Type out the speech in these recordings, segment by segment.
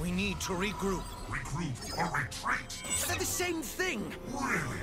We need to regroup. Regroup or retreat? They're the same thing! Really?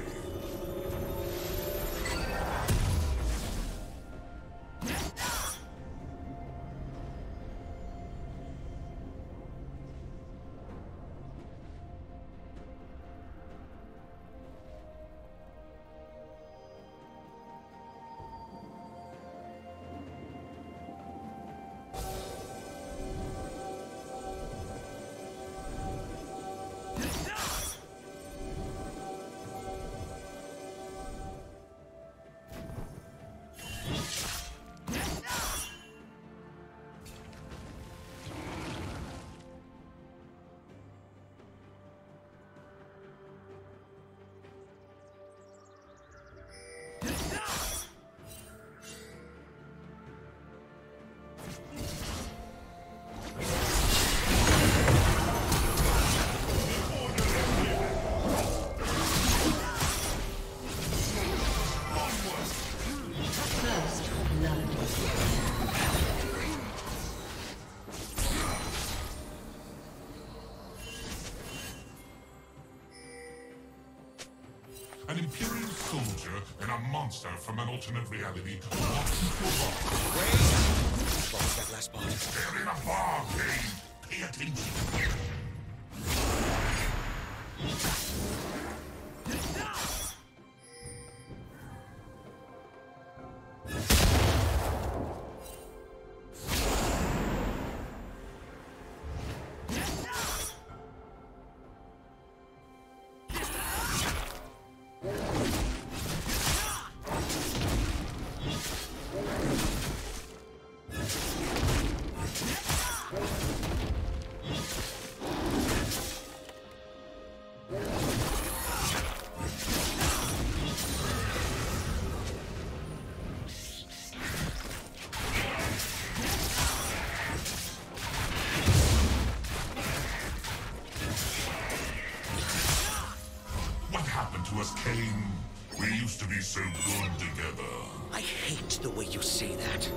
An Imperial soldier and a monster from an alternate reality. Wait! What was that last part? They're in a bar game! Pay attention! Kayn, we used to be so good together. I hate hurts the way you say that.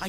I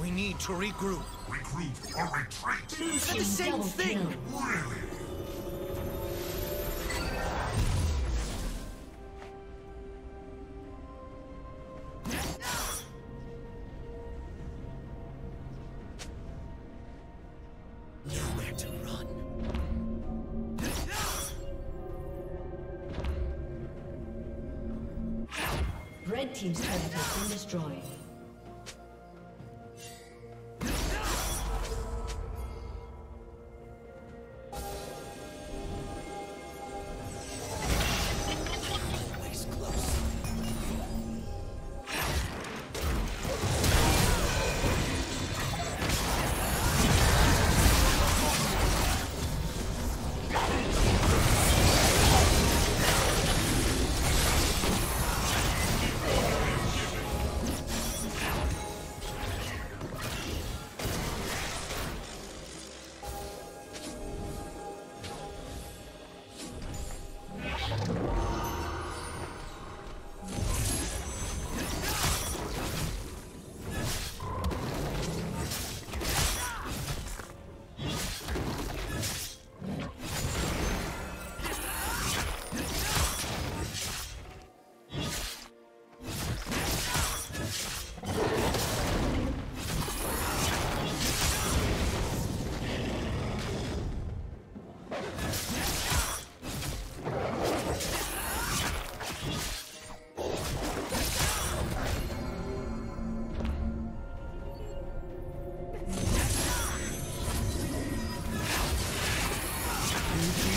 We need to regroup. Regroup or retreat? It's the same thing! Kill. Really? Red team's turret has been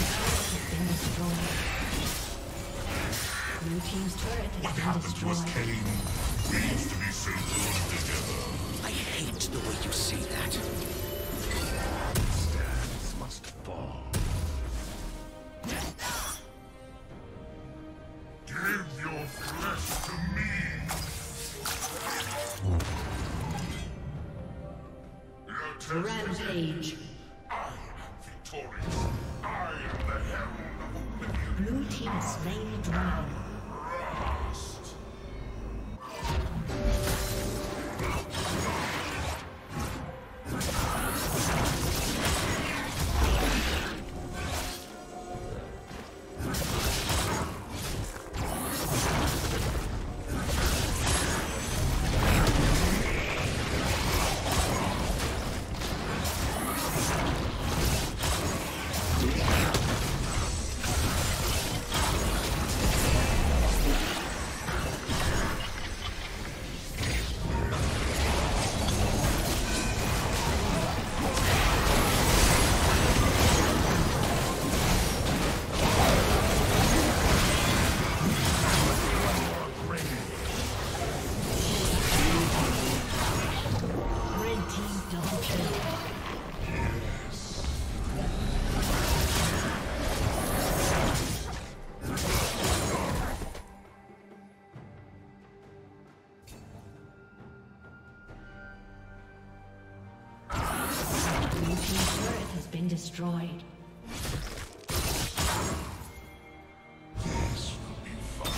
destroyed. What happened was Kayn. We used to be so good together. I hate the way you say that. Stands must fall. Give your flesh to me. Rampage. I am victorious. I am the Herald of Oblivion. Blue team slain the dragon. Destroyed. This will be fun.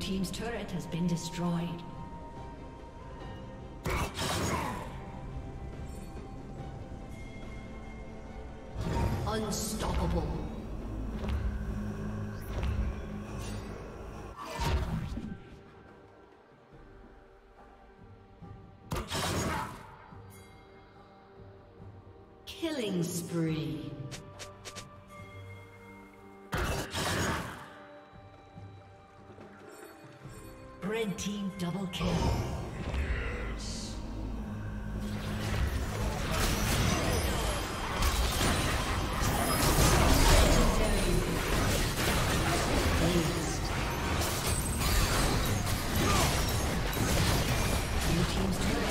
Team's turret has been destroyed. Unstoppable. Killing spree. Red team double kill. Yes. Your team's